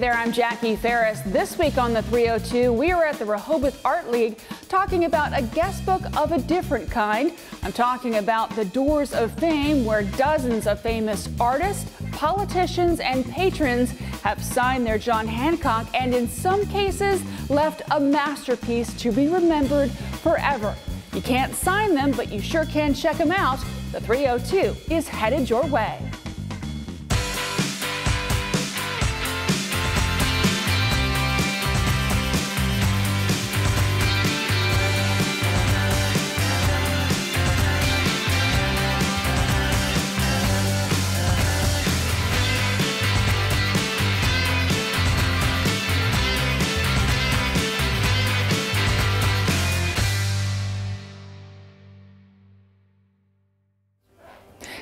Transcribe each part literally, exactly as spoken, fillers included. there, I'm Jackie Ferris. This week on The three oh two, we are at the Rehoboth Art League talking about a guest book of a different kind. I'm talking about the Doors of Fame, where dozens of famous artists, politicians, and patrons have signed their John Hancock and in some cases left a masterpiece to be remembered forever. You can't sign them, but you sure can check them out. The three oh two is headed your way.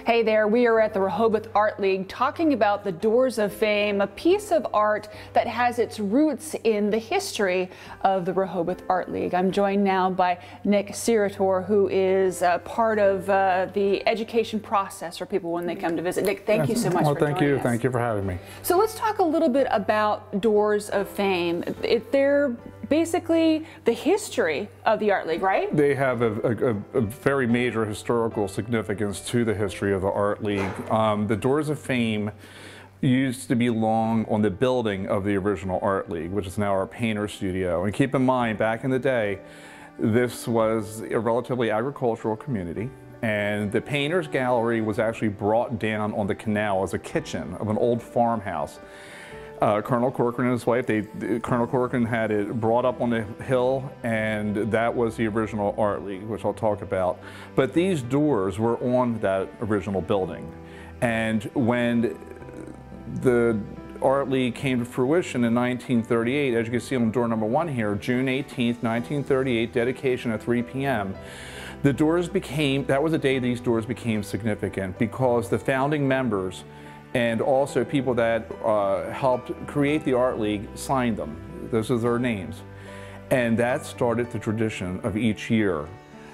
Hey there, we are at the Rehoboth Art League talking about the Doors of Fame, a piece of art that has its roots in the history of the Rehoboth Art League. I'm joined now by Nick Sirator, who is uh, part of uh, the education process for people when they come to visit. Nick, thank you so much well, for thank joining you. us. Thank you for having me. So let's talk a little bit about Doors of Fame. If they're basically the history of the Art League, right? They have a, a, a very major historical significance to the history of the Art League. Um, the Doors of Fame used to belong on the building of the original Art League, which is now our painter studio. And keep in mind, back in the day, this was a relatively agricultural community. And the painter's gallery was actually brought down on the canal as a kitchen of an old farmhouse. Uh, Colonel Corcoran and his wife, they, Colonel Corcoran had it brought up on the hill, and that was the original Art League, which I'll talk about. But these doors were on that original building. And when the Art League came to fruition in nineteen thirty-eight, as you can see on door number one here, June eighteenth, nineteen thirty-eight, dedication at three p m The doors became, that was the day these doors became significant, because the founding members and also people that uh, helped create the Art League signed them. Those are their names. And that started the tradition of each year,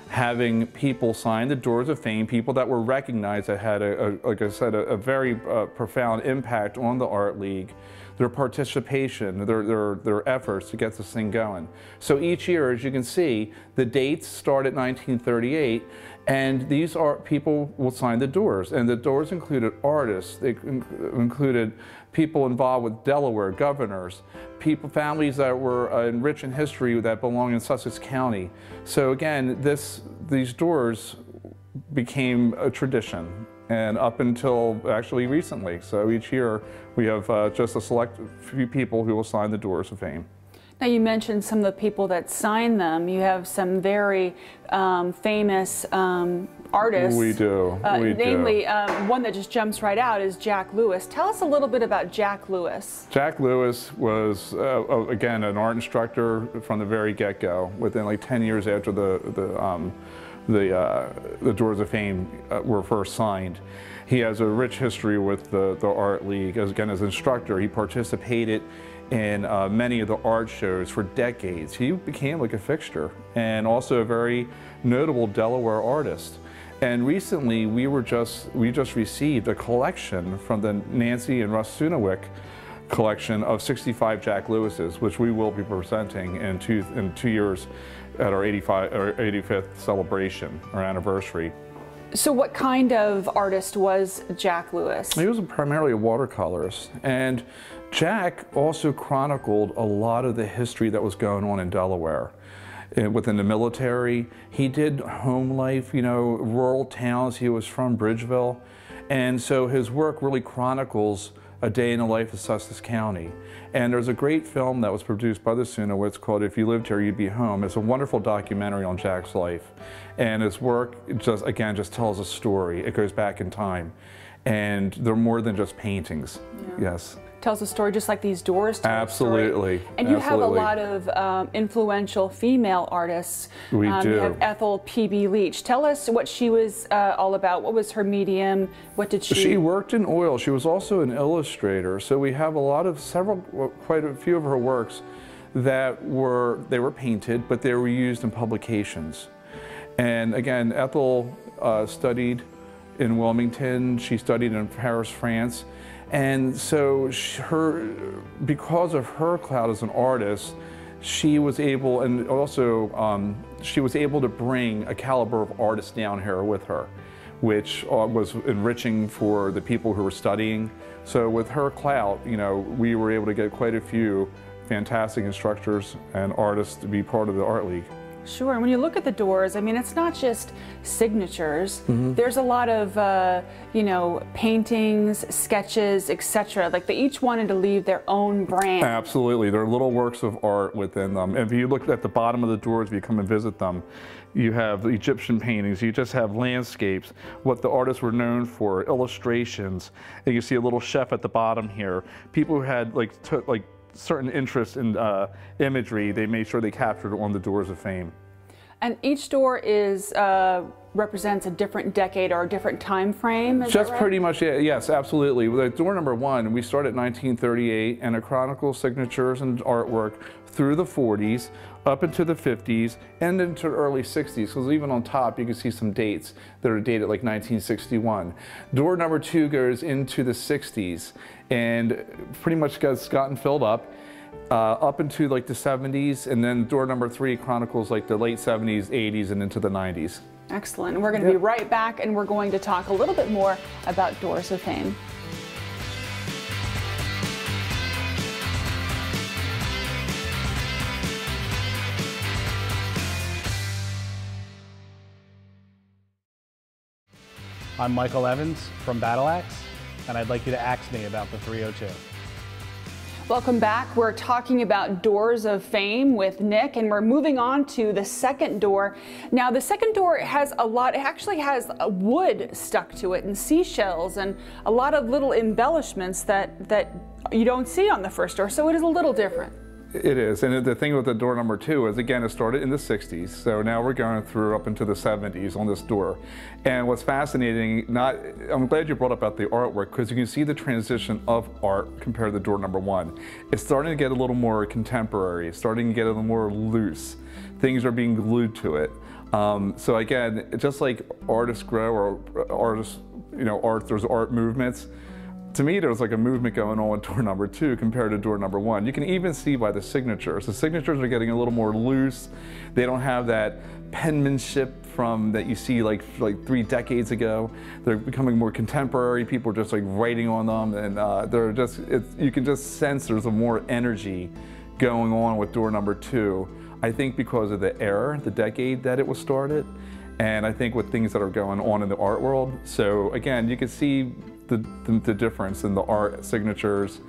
having people sign the Doors of Fame, people that were recognized that had, a, a, like I said, a, a very uh, profound impact on the Art League, their participation, their, their, their efforts to get this thing going. So each year, as you can see, the dates start at nineteen thirty-eight, and these are people will sign the doors, and the doors included artists, they included people involved with Delaware, governors, people, families that were uh, rich in history that belong in Sussex County. So again, this, these doors became a tradition, and up until actually recently. So each year we have uh, just a select few people who will sign the Doors of Fame. Now, you mentioned some of the people that signed them. You have some very um, famous um, artists. We do. Uh, we namely, do. Um, one that just jumps right out is Jack Lewis. Tell us a little bit about Jack Lewis. Jack Lewis was, uh, again, an art instructor from the very get-go. Within like ten years after the the um, the uh, the Doors of Fame uh, were first signed, he has a rich history with the the Art League. As again, as an instructor, he participated in uh, many of the art shows for decades. He became like a fixture, and also a very notable Delaware artist. And recently, we were just we just received a collection from the Nancy and Russ Sunowick collection of sixty-five Jack Lewis's, which we will be presenting in two in two years at our eighty-fifth celebration, our anniversary. So what kind of artist was Jack Lewis? He was primarily a watercolorist, and Jack also chronicled a lot of the history that was going on in Delaware. Within the military, he did home life, you know, rural towns. He was from Bridgeville, and so his work really chronicles a day in the life of Sussex County. And there's a great film that was produced by the Sunowitz called If You Lived Here, You'd Be Home. It's a wonderful documentary on Jack's life. And his work just, again, just tells a story. It goes back in time. And they're more than just paintings. Yeah. Yes. Tells a story just like these doors tell Absolutely. A story. And you Absolutely. Have a lot of um, influential female artists. We um, do. You have Ethel P. B. Leach. Tell us what she was uh, all about. What was her medium? What did she? She worked in oil. She was also an illustrator. So we have a lot of several, quite a few of her works that were, they were painted, but they were used in publications. And again, Ethel uh, studied in Wilmington. She studied in Paris, France. And so she, her, because of her clout as an artist, she was able, and also um, she was able to bring a caliber of artists down here with her, which uh, was enriching for the people who were studying. So with her clout, you know, we were able to get quite a few fantastic instructors and artists to be part of the Art League. Sure, and when you look at the doors, I mean, it's not just signatures. Mm-hmm. There's a lot of, uh, you know, paintings, sketches, et cetera. Like, they each wanted to leave their own brand. Absolutely, there are little works of art within them. If you look at the bottom of the doors, if you come and visit them, you have the Egyptian paintings, you just have landscapes, what the artists were known for, illustrations, and you see a little chef at the bottom here. People who had, like, took, like, certain interest in uh, imagery, they made sure they captured on the Doors of Fame. And each door is uh, represents a different decade or a different time frame, is Just that right? pretty much, yeah, yes, absolutely. With door number one, we start at nineteen thirty-eight and it chronicles signatures and artwork through the forties, up into the fifties, and into the early sixties, because even on top you can see some dates that are dated like nineteen sixty-one. Door number two goes into the sixties and pretty much has gotten filled up, uh, up into like the seventies, and then door number three chronicles like the late seventies, eighties, and into the nineties. Excellent. We're going to yep. be right back, and we're going to talk a little bit more about Doors of Fame. I'm Michael Evans from Battle Axe, and I'd like you to axe me about the three oh two. Welcome back. We're talking about Doors of Fame with Nick, and we're moving on to the second door. Now, the second door has a lot, it actually has wood stuck to it and seashells and a lot of little embellishments that, that you don't see on the first door, so it is a little different. It is, and the thing with the door number two is, again, it started in the sixties, so now we're going through up into the seventies on this door. And what's fascinating, not, I'm glad you brought up about the artwork, because you can see the transition of art compared to door number one. It's starting to get a little more contemporary, starting to get a little more loose. Things are being glued to it. Um, so again, just like artists grow, or artists, you know, art, there's art movements. To me, there was like a movement going on with door number two compared to door number one. You can even see by the signatures. The signatures are getting a little more loose. They don't have that penmanship from that you see like like three decades ago. They're becoming more contemporary. People are just like writing on them, and uh, they're just it's, you can just sense there's a more energy going on with door number two. I think because of the era, the decade that it was started, and I think with things that are going on in the art world. So again, you can see The, the, the difference in the art signatures,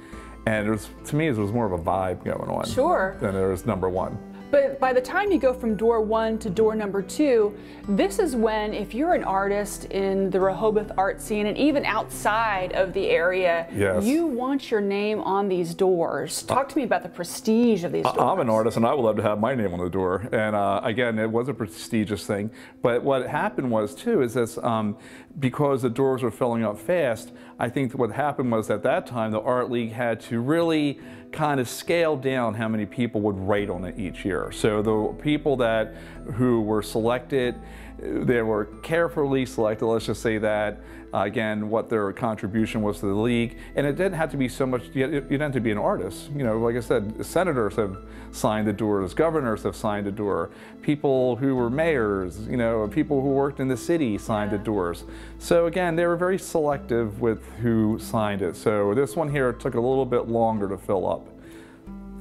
and it was, to me, it was more of a vibe going on sure. than there was number one. But by the time you go from door one to door number two, this is when, if you're an artist in the Rehoboth art scene and even outside of the area, yes. you want your name on these doors. Talk to me about the prestige of these doors. I'm an artist, and I would love to have my name on the door. And uh, again, it was a prestigious thing. But what happened was, too, is this, um, because the doors were filling up fast, I think what happened was at that time, the Art League had to really kind of scale down how many people would write on it each year. So the people that who were selected, they were carefully selected, let's just say that, uh, again, what their contribution was to the league. And it didn't have to be so much, you didn't have to be an artist. You know, like I said, senators have signed the doors, governors have signed the door, people who were mayors, you know, people who worked in the city signed yeah. the doors. So again, they were very selective with who signed it. So this one here took a little bit longer to fill up.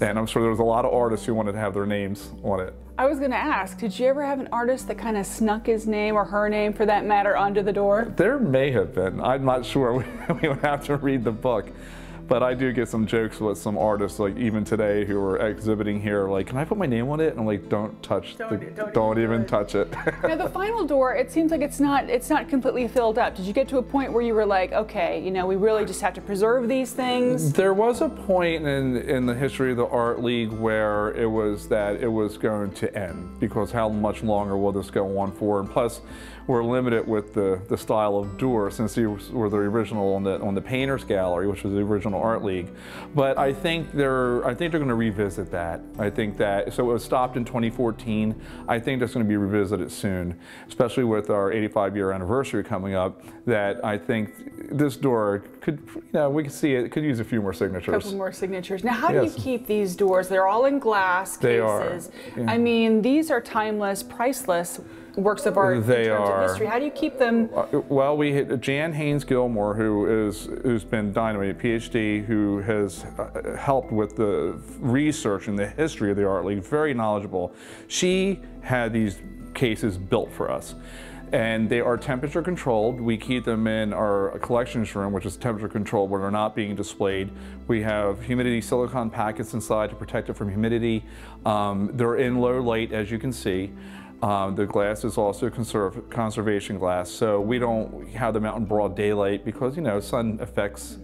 And I'm sure there was a lot of artists who wanted to have their names on it. I was going to ask, did you ever have an artist that kind of snuck his name, or her name for that matter, onto the door? There may have been. I'm not sure. We would have to read the book. But I do get some jokes with some artists, like even today, who are exhibiting here, like, can I put my name on it? And I'm like, don't touch don't, the, don't, don't even, even touch it. Now, the final door, it seems like it's not, it's not completely filled up. Did you get to a point where you were like, okay, you know, we really just have to preserve these things? There was a point in, in the history of the Art League where it was that it was going to end, because how much longer will this go on for? And plus, were limited with the, the style of Doors, since they were the original on the on the Painters Gallery, which was the original Art League. But I think they're I think they're going to revisit that. I think that so it was stopped in twenty fourteen. I think that's going to be revisited soon, especially with our eighty-five year anniversary coming up. That I think this door could, you know, we could see it could use a few more signatures. A couple more signatures. Now, how yes. do you keep these doors? They're all in glass cases. They are. Yeah. I mean, these are timeless, priceless works of art they in terms are. of history. How do you keep them? Well, we had Jan Haynes Gilmore, who is who's been dynamite, a PhD, who has uh, helped with the research and the history of the Art League, very knowledgeable. She had these cases built for us, and they are temperature controlled. We keep them in our collections room, which is temperature controlled, where they're not being displayed. We have humidity silicone packets inside to protect it from humidity. Um, they're in low light, as you can see. Um, the glass is also conserv conservation glass, so we don't have them out in broad daylight because, you know, sun affects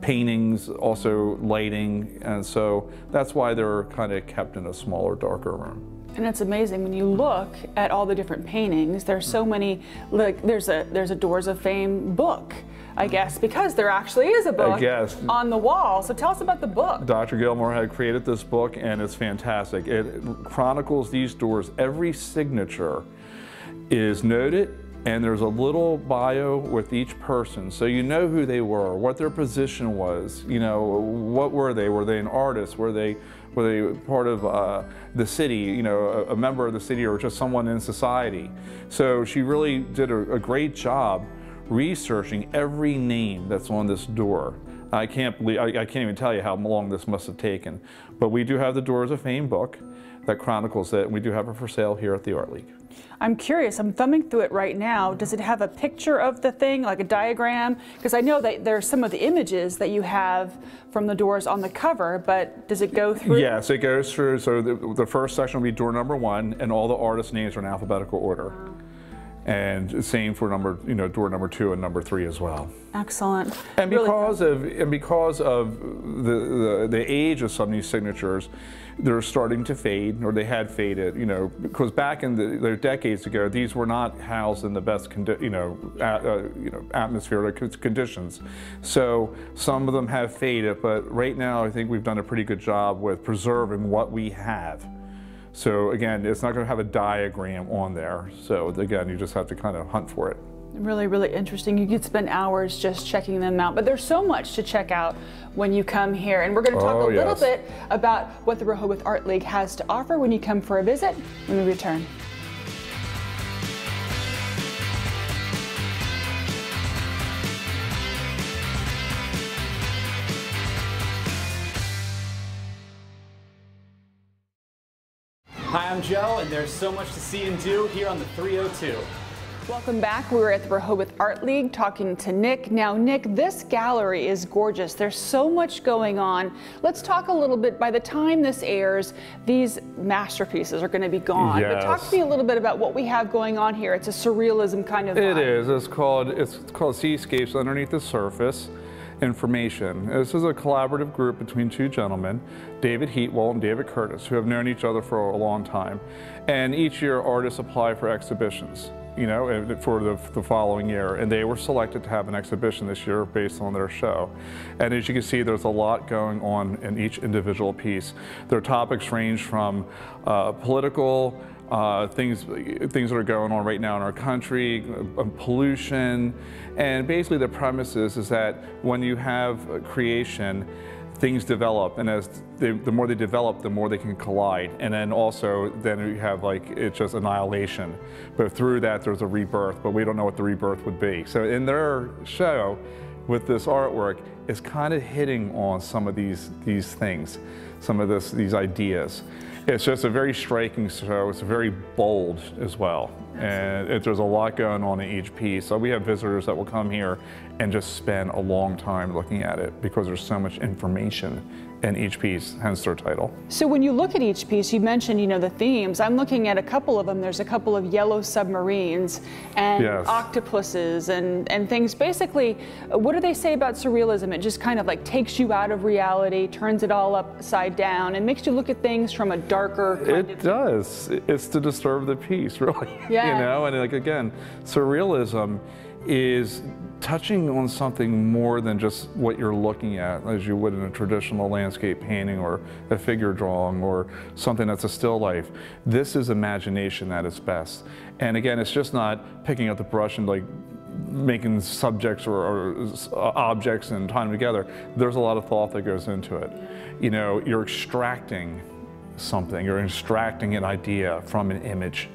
paintings, also lighting, and so that's why they're kind of kept in a smaller, darker room. And it's amazing when you look at all the different paintings. There's so many. Like there's a there's a Doors of Fame book, I guess, because there actually is a book on the wall. So tell us about the book. Doctor Gilmore had created this book, and it's fantastic. It chronicles these doors. Every signature is noted, and there's a little bio with each person, so you know who they were, what their position was. You know, what were they? Were they an artist? Were they were they part of uh, the city, you know, a, a member of the city, or just someone in society? So she really did a, a great job researching every name that's on this door. I can't believe, I, I can't even tell you how long this must have taken. But we do have the Doors of Fame book that chronicles it, and we do have it for sale here at the Art League. I'm curious, I'm thumbing through it right now. Does it have a picture of the thing, like a diagram? Because I know that there's some of the images that you have from the doors on the cover, but does it go through? Yes, it goes through. So the, the first section will be door number one, and all the artist names are in alphabetical order. Wow. And same for number, you know, door number two and number three as well. Excellent. And because really of and because of the, the the age of some of these signatures, they're starting to fade, or they had faded. You know, because back in the there decades ago, these were not housed in the best condi you know at, uh, you know atmospheric conditions. So some of them have faded, but right now I think we've done a pretty good job with preserving what we have. So again, it's not going to have a diagram on there. So again, you just have to kind of hunt for it. Really, really interesting. You could spend hours just checking them out, but there's so much to check out when you come here. And we're going to talk oh, a yes. little bit about what the Rehoboth Art League has to offer when you come for a visit when we return. Hi, I'm Joe, and there's so much to see and do here on the three oh two. Welcome back. We're at the Rehoboth Art League talking to Nick. Now, Nick, this gallery is gorgeous. There's so much going on. Let's talk a little bit. By the time this airs, these masterpieces are going to be gone. Yes. But talk to me a little bit about what we have going on here. It's a surrealism kind of vibe. It is. It's called, it's called Seascapes Underneath the Surface. Information. This is a collaborative group between two gentlemen, David Heatwell and David Curtis, who have known each other for a long time. And each year artists apply for exhibitions, you know, for the, the following year. And they were selected to have an exhibition this year based on their show. And as you can see, there's a lot going on in each individual piece. Their topics range from uh, political, Uh, things, things that are going on right now in our country, uh, pollution, and basically the premise is, is that when you have creation, things develop, and as they, the more they develop, the more they can collide, and then also then you have like it's just annihilation. But through that, there's a rebirth, but we don't know what the rebirth would be. So in their show, with this artwork, is kind of hitting on some of these these things, some of this these ideas. It's just a very striking show. It's very bold as well. And it, there's a lot going on in each piece. So we have visitors that will come here and just spend a long time looking at it because there's so much information in each piece, hence their title. So when you look at each piece, you mentioned, you know, the themes. I'm looking at a couple of them. There's a couple of yellow submarines and yes. octopuses and, and things. Basically, what do they say about surrealism? It just kind of like takes you out of reality, turns it all upside down, and makes you look at things from a darker kind It of does. It's to disturb the peace, really. Yeah. You know, and like, again, surrealism is touching on something more than just what you're looking at, as you would in a traditional landscape painting or a figure drawing or something that's a still life. This is imagination at its best. And again, it's just not picking up the brush and like making subjects or, or uh, objects and tying them together. There's a lot of thought that goes into it. You know, you're extracting something, you're extracting an idea from an image,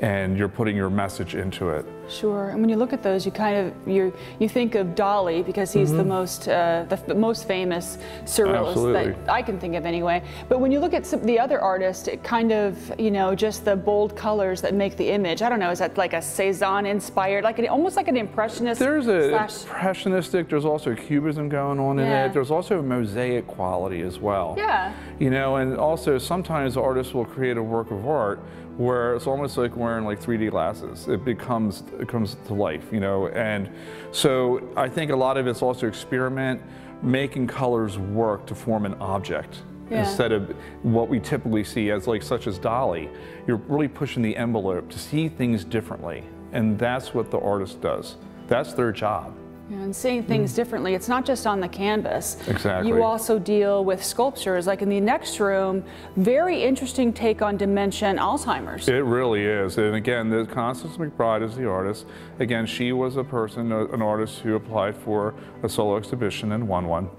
and you're putting your message into it. Sure, and when you look at those, you kind of you you think of Dali because he's mm-hmm. the most uh, the f most famous surrealist Absolutely. That I can think of anyway. But when you look at some, the other artists, it kind of you know just the bold colors that make the image. I don't know, is that like a Cezanne inspired, like an, almost like an impressionist? There's a slash... impressionistic. There's also cubism going on in yeah. it. There's also a mosaic quality as well. Yeah. You know, and also sometimes artists will create a work of art where it's almost like wearing like three D glasses. It becomes it comes to life, you know, and so I think a lot of it's also experiment, making colors work to form an object yeah. instead of what we typically see as like such as Dali. You're really pushing the envelope to see things differently, and that's what the artist does. That's their job. And seeing things differently. It's not just on the canvas. Exactly. You also deal with sculptures, like in the next room, very interesting take on dementia and Alzheimer's. It really is. And again, the Constance McBride is the artist. Again, she was a person, an artist who applied for a solo exhibition and won one.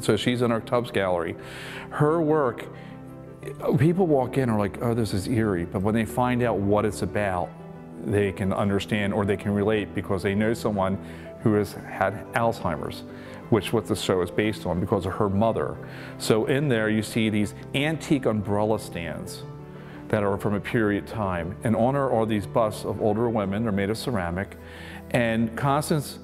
So she's in our Tubbs Gallery. Her work, people walk in and are like, oh, this is eerie. But when they find out what it's about, they can understand or they can relate because they know someone who has had Alzheimer's, which what the show is based on because of her mother. So in there you see these antique umbrella stands that are from a period of time, and on her are these busts of older women. They're made of ceramic, and Constance,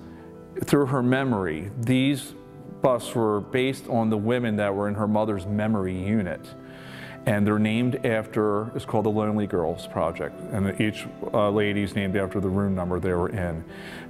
through her memory, these busts were based on the women that were in her mother's memory unit. And they're named after, it's called the Lonely Girls Project. And each uh, lady's named after the room number they were in.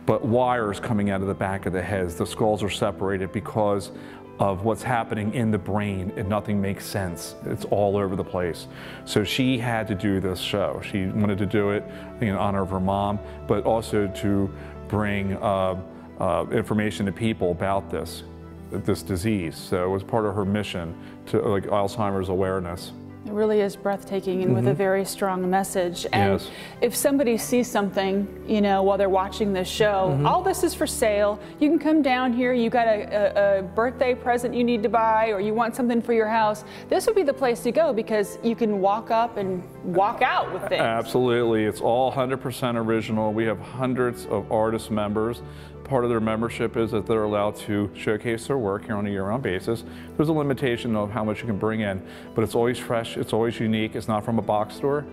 But wires coming out of the back of the heads, the skulls are separated because of what's happening in the brain, and nothing makes sense. It's all over the place. So she had to do this show. She wanted to do it in honor of her mom, but also to bring uh, uh, information to people about this, this disease. So it was part of her mission to like Alzheimer's awareness. It really is breathtaking and mm-hmm. with a very strong message. And yes. if somebody sees something, you know, while they're watching this show, mm-hmm. all this is for sale. You can come down here. You got a, a, a birthday present you need to buy, or you want something for your house. This would be the place to go because you can walk up and walk out with things. Absolutely. It's all one hundred percent original. We have hundreds of artist members. Part of their membership is that they're allowed to showcase their work here on a year-round basis. There's a limitation of how much you can bring in, but it's always fresh, it's always unique, it's not from a box store.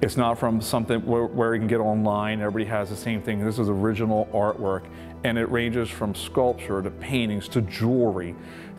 It's not from something where, where you can get online, everybody has the same thing. This is original artwork, and it ranges from sculpture to paintings to jewelry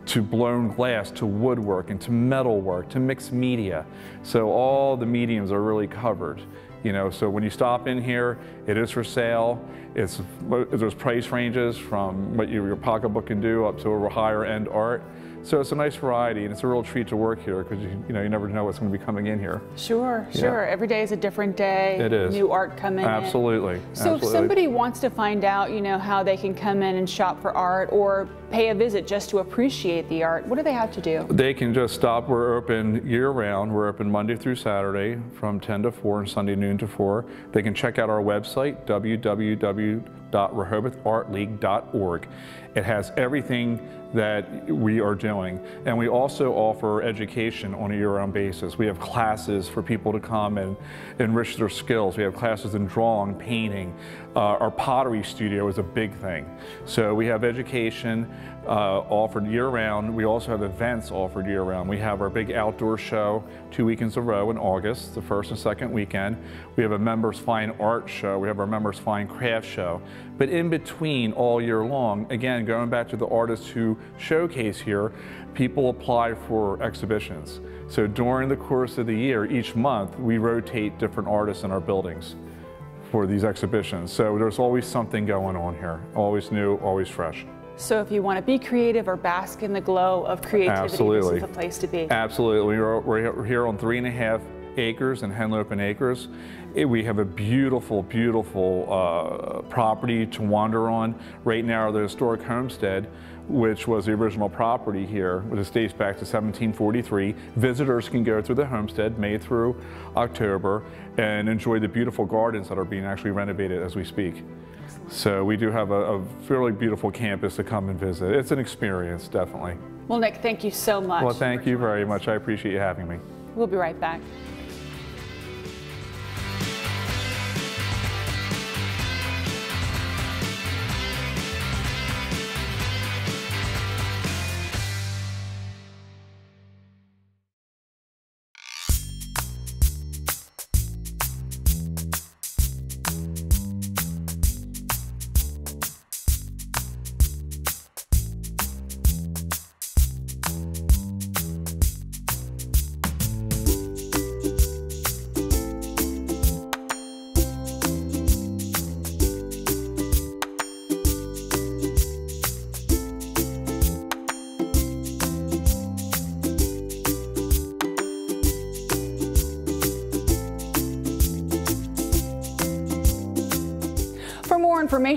to blown glass to woodwork and to metalwork to mixed media. So all the mediums are really covered. You know, so when you stop in here, it is for sale. It's, there's price ranges from what your pocketbook can do up to over higher end art. So it's a nice variety, and it's a real treat to work here because you, you know you never know what's going to be coming in here. Sure, yeah. sure. Every day is a different day. It is. New art coming Absolutely. in. Absolutely. So Absolutely. if somebody wants to find out, you know, how they can come in and shop for art or pay a visit just to appreciate the art, what do they have to do? They can just stop. We're open year round. We're open Monday through Saturday from ten to four and Sunday noon to four. They can check out our website, w w w dot rehoboth art league dot org. It has everything that we are doing, and we also offer education on a year-round basis. We have classes for people to come and enrich their skills. We have classes in drawing, painting. Uh, our pottery studio is a big thing. So we have education uh, offered year-round. We also have events offered year-round. We have our big outdoor show two weekends in a row in August, the first and second weekend. We have a members' fine art show. We have our members' fine craft show. But in between all year long, again, going back to the artists who showcase here, people apply for exhibitions. So during the course of the year, each month, we rotate different artists in our buildings for these exhibitions. So there's always something going on here, always new, always fresh. So if you want to be creative or bask in the glow of creativity, absolutely, this is the place to be. Absolutely. We're, we're here on three and a half acres in Henlopen Acres. It, we have a beautiful, beautiful uh, property to wander on. Right now, the historic homestead, which was the original property here, which dates back to seventeen forty-three. Visitors can go through the homestead May through October and enjoy the beautiful gardens that are being actually renovated as we speak. Excellent. So we do have a, a fairly beautiful campus to come and visit. It's an experience, definitely. Well, Nick, thank you so much. Well, thank you very much. I appreciate you having me. We'll be right back.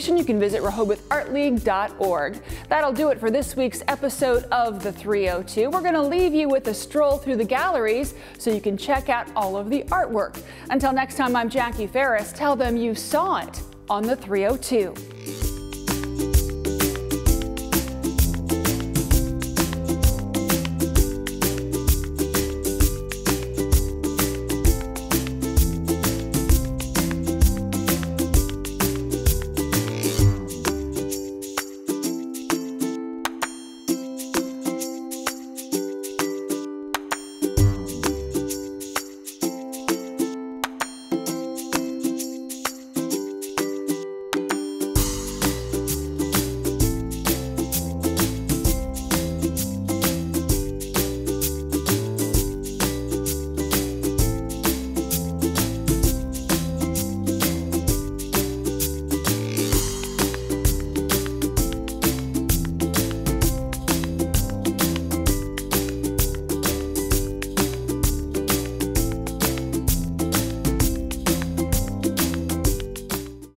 You can visit Rehoboth Art League dot org. That'll do it for this week's episode of The three oh two. We're going to leave you with a stroll through the galleries so you can check out all of the artwork. Until next time, I'm Jackie Ferris. Tell them you saw it on The three oh two.